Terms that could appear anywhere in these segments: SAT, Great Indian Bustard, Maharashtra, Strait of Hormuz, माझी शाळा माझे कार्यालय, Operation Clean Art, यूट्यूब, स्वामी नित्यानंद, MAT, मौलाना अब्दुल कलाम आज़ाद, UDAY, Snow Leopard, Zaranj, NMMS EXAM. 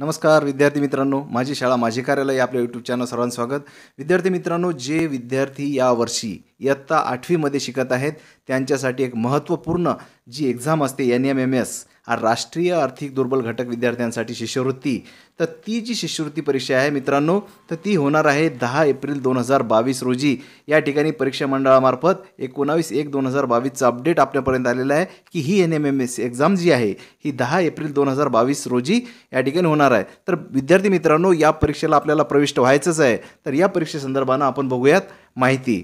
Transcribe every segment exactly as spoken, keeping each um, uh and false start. नमस्कार विद्यार्थी मित्रांनो, माझी शाळा माझे कार्यालय या आपल्या यूट्यूब चॅनल सर्वांचं स्वागत। विद्यार्थी मित्रांनो, जे विद्यार्थी यावर्षी इयत्ता आठवीमध्ये शिकत आहेत त्यांच्यासाठी एक महत्त्वपूर्ण जी एक्झाम असते एन एम एम एस राष्ट्रीय आर्थिक दुर्बल घटक विद्यार्थ्यांसाठी शिष्यवृत्ती, तर ती जी शिष्यवृत्ती परीक्षा आहे मित्रांनो तर ती होणार आहे दहा एप्रिल दोन हज़ार बावीस रोजी। या ठिकाणी परीक्षा मंडळामार्फत एकोणावीस एक दोन हज़ार बावीसचं अपडेट आपल्यापर्यंत आलेलं आहे की ही N M M S exam जी आहे ही दहा एप्रिल दोन हज़ार बावीस रोजी या ठिकाणी होणार आहे। तर विद्यार्थी मित्रांनो, या परीक्षेला आपल्याला प्रविष्ट व्हायचंच आहे, तर या परीक्षेसंदर्भानं आपण बघूयात माहिती।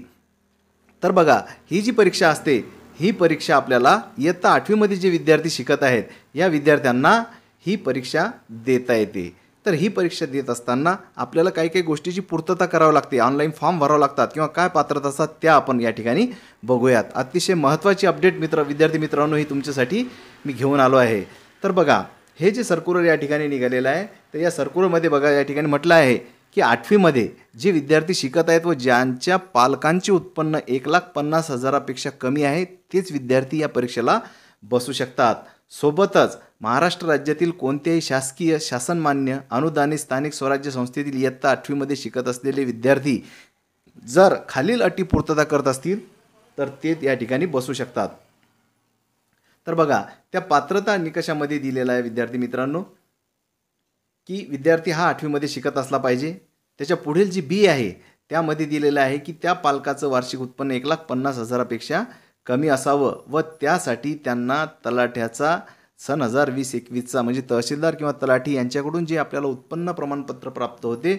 तर बघा, ही जी परीक्षा असते ही परीक्षा आपल्याला इयत्ता आठवीमध्ये जे विद्यार्थी शिकत आहेत या विद्यार्थ्यांना ही परीक्षा देता येते। तर ही परीक्षा देत असताना आपल्याला काही काही गोष्टीची पूर्तता करावी लागते, ऑनलाईन फॉर्म भरावे लागतात किंवा काय पात्रता असतात त्या आपण या ठिकाणी बघूयात। अतिशय महत्त्वाची अपडेट मित्र विद्यार्थी मित्रांनो ही तुमच्यासाठी मी घेऊन आलो आहे। तर बघा, हे जे सर्क्युलर या ठिकाणी निघालेलं आहे तर या सर्क्युलरमध्ये बघा या ठिकाणी म्हटलं आहे की आठवीमध्ये जे विद्यार्थी शिकत आहेत व ज्यांच्या पालकांचे उत्पन्न एक लाख पन्नास हजारापेक्षा कमी आहे तेच विद्यार्थी या परीक्षेला बसू शकतात। सोबतच महाराष्ट्र राज्यातील कोणत्याही शासकीय शासनमान्य अनुदानित स्थानिक स्वराज्य संस्थेतील इयत्ता आठवीमध्ये शिकत असलेले विद्यार्थी जर खालील अटी पूर्तता करत असतील तर ते या ठिकाणी बसू शकतात। तर बघा, त्या पात्रता निकषामध्ये दिलेला आहे विद्यार्थी मित्रांनो की विद्यार्थी हा आठवीमध्ये शिकत असला पाहिजे। त्याच्या पुढील जी बी आहे त्यामध्ये दिलेलं आहे की त्या पालकाचं वार्षिक उत्पन्न एक लाख पन्नास हजारापेक्षा कमी असावं व त्यासाठी त्यांना तलाठ्याचा सन हजार वीस एकवीसचा म्हणजे तहसीलदार किंवा तलाठी यांच्याकडून जे आपल्याला उत्पन्न प्रमाणपत्र प्राप्त होते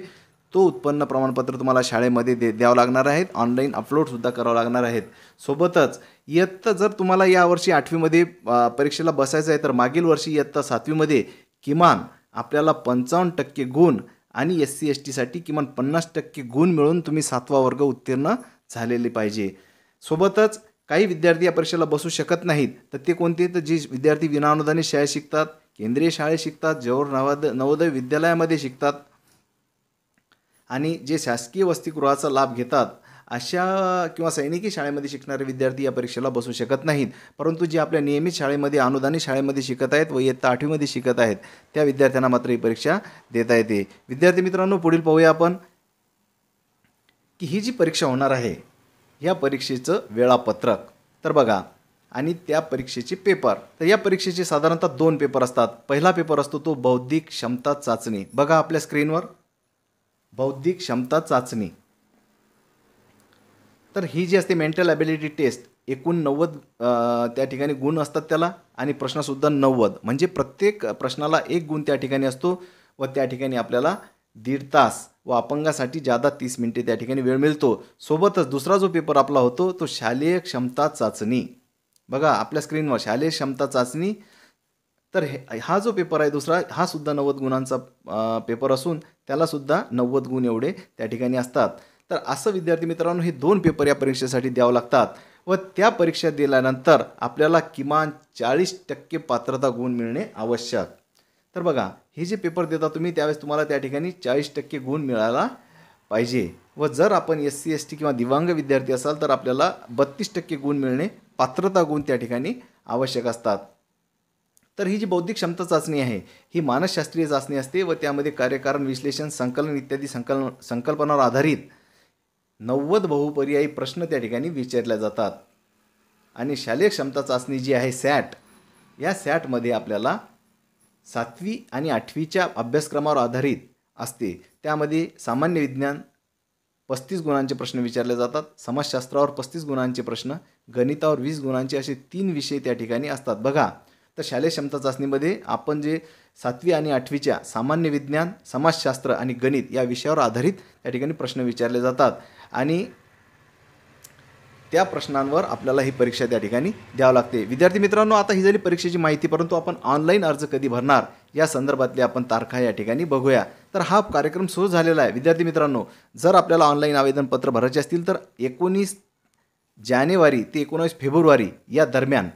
तो उत्पन्न प्रमाणपत्र तुम्हाला शाळेमध्ये दे द्यावं लागणार आहेत, ऑनलाईन अपलोडसुद्धा करावं लागणार आहेत। सोबतच इयत्ता जर तुम्हाला यावर्षी आठवीमध्ये परीक्षेला बसायचं आहे तर मागील वर्षी इयत्ता सातवीमध्ये किमान आपल्याला पंचावन्न टक्के गुण आणि एस सी एस टीसाठी किमान पन्नास टक्के गुण मिळून तुम्ही सातवा वर्ग उत्तीर्ण झालेले पाहिजे। सोबतच काही विद्यार्थी या परीक्षेला बसू शकत नाहीत तर ते कोणते, तर जे विद्यार्थी विनाअनुदानित शाळेत शिकतात, केंद्रीय शाळेत शिकतात, जवाहर नवोदय नवोदय विद्यालयामध्ये शिकतात आणि जे शासकीय वसतिगृहाचा लाभ घेतात अशा किंवा सैनिकी शाळेमध्ये शिकणारे विद्यार्थी या परीक्षेला बसू शकत नाहीत। परंतु जे आपल्या नियमित शाळेमध्ये अनुदानित शाळेमध्ये शिकत आहेत व इयत्ता आठवीमध्ये शिकत आहेत त्या विद्यार्थ्यांना मात्र ही परीक्षा देता येते। विद्यार्थी मित्रांनो, पुढील पाहूया आपण की ही जी परीक्षा होणार आहे या परीक्षेचं वेळापत्रक तर बघा आणि त्या परीक्षेचे पेपर। तर या परीक्षेचे साधारणतः दोन पेपर असतात। पहिला पेपर असतो तो बौद्धिक क्षमता चाचणी। बघा आपल्या स्क्रीनवर बौद्धिक क्षमता चाचणी, तर ही जी असते मेंटल ॲबिलिटी टेस्ट, एकूण नव्वद त्या ठिकाणी गुण असतात त्याला आणि प्रश्नसुद्धा नव्वद म्हणजे प्रत्येक प्रश्नाला एक गुण त्या ठिकाणी असतो व त्या ठिकाणी आपल्याला दीड तास व अपंगासाठी जादा तीस मिनिटे त्या ठिकाणी वेळ मिळतो। सोबतच दुसरा जो पेपर आपला होतो तो शालेय क्षमता चाचणी। बघा आपल्या स्क्रीनवर शालेय क्षमता चाचणी, तर हा जो पेपर आहे दुसरा हा सुद्धा नव्वद गुणांचा पेपर असून त्यालासुद्धा नव्वद गुण एवढे त्या ठिकाणी असतात। तर असं विद्यार्थी मित्रांनो हे दोन पेपर या परीक्षेसाठी द्यावं लागतात व त्या परीक्षा दिल्यानंतर आपल्याला किमान चाळीस टक्के पात्रता गुण मिळणे आवश्यक। तर बघा, हे जे पेपर देता तुम्ही त्यावेळेस तुम्हाला त्या ठिकाणी चाळीस टक्के गुण मिळाला पाहिजे व जर आपण एस सी एस टी किंवा दिव्यांग विद्यार्थी असाल तर आपल्याला बत्तीस टक्के गुण मिळणे पात्रता गुण त्या ठिकाणी आवश्यक असतात। तर ही जी बौद्धिक क्षमता चाचणी आहे ही मानसशास्त्रीय चाचणी असते व त्यामध्ये कार्यकारण विश्लेषण संकलन इत्यादी संकल संकल्पनावर आधारित नव्वद बहुपर्यायी प्रश्न त्या ठिकाणी विचारले जातात। आणि शालेय क्षमता चाचणी जी आहे सॅट, या सॅटमध्ये आपल्याला सातवी आणि आठवीच्या अभ्यासक्रमावर आधारित असते। त्यामध्ये सामान्य विज्ञान पस्तीस गुणांचे प्रश्न विचारले जातात, समाजशास्त्रावर पस्तीस गुणांचे प्रश्न, गणितावर वीस गुणांचे असे तीन विषय त्या ठिकाणी असतात। बघा, तर शालेय क्षमता चाचणीमध्ये आपण जे सातवी आणि आठवीच्या सामान्य विज्ञान, समाजशास्त्र आणि गणित या विषयावर आधारित त्या ठिकाणी प्रश्न विचारले जातात आणि त्या प्रश्नांवर आपल्याला ही परीक्षा त्या ठिकाणी द्यावी लागते। विद्यार्थी मित्रांनो, आता ही झाली परीक्षेची माहिती, परंतु आपण ऑनलाईन अर्ज कधी भरणार या संदर्भातली आपण तारखा या ठिकाणी बघूया। तर हा कार्यक्रम सुरू झालेला आहे विद्यार्थी मित्रांनो। जर आपल्याला ऑनलाईन आवेदनपत्र भरायचे असतील तर एकोणीस जानेवारी ते एकोणावीस फेब्रुवारी या दरम्यान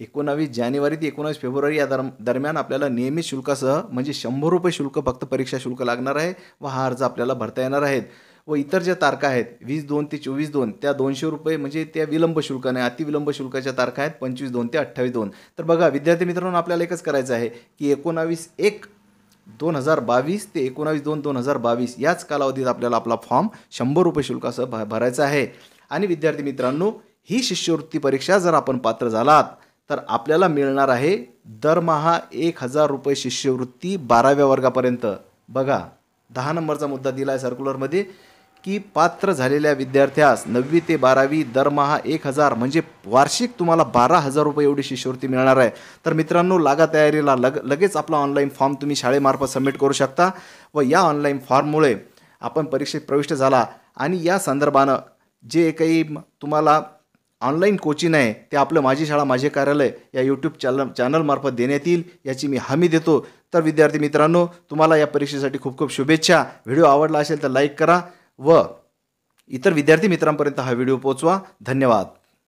एकोणावीस जानेवारी ते एकोणावीस फेब्रुवारी या दर दरम्यान आपल्याला नियमित शुल्कासह म्हणजे शंभर रुपये शुल्क फक्त परीक्षा शुल्क लागणार आहे व हा अर्ज आपल्याला भरता येणार आहेत व इतर ज्या तारखा आहेत वीस दोन ते चोवीस दोन त्या दोनशे रुपये म्हणजे त्या विलंब शुल्काने अतिविलंब शुल्काच्या तारखा आहेत पंचवीस दोन ते अठ्ठावीस दोन। तर बघा विद्यार्थी मित्रांनो, आपल्याला एकच करायचं आहे की एकोणावीस एक दोन हज़ार बावीस ते एकोणावीस दोन दोन हज़ार बावीस याच कालावधीत आपल्याला आपला फॉर्म शंभर रुपये शुल्कासह भ भरायचा आहे। आणि विद्यार्थी मित्रांनो, ही शिष्यवृत्ती परीक्षा जर आपण पात्र झालात तर आपल्याला मिळणार आहे दरमहा एक हज़ार रुपये शिष्यवृत्ती बाराव्या वर्गापर्यंत। बघा, दहा नंबरचा मुद्दा दिला आहे सर्क्युलरमध्ये की पात्र झालेल्या विद्यार्थ्यास नववी ते बारावी दरमहा एक हज़ार म्हणजे वार्षिक तुम्हाला बारा हज़ार रुपये एवढी शिष्यवृत्ती मिळणार आहे। तर मित्रांनो, लागा तयारीला लग लगेच आपला ऑनलाईन फॉर्म तुम्ही शाळेमार्फत सबमिट करू शकता व या ऑनलाईन फॉर्ममुळे आपण परीक्षेत प्रविष्ट झाला आणि या संदर्भानं जे काही तुम्हाला ऑनलाईन कोचिंग आहे ते आपलं माझी शाळा माझे कार्यालय या यूट्यूब चॅनल चॅनलमार्फत देण्यात येईल याची मी हमी देतो। तर विद्यार्थी मित्रांनो, तुम्हाला या परीक्षेसाठी खूप खूप शुभेच्छा। व्हिडिओ आवडला असेल तर लाईक करा व इतर विद्यार्थी मित्रांपर्यंत हा व्हिडिओ पोहोचवा। धन्यवाद।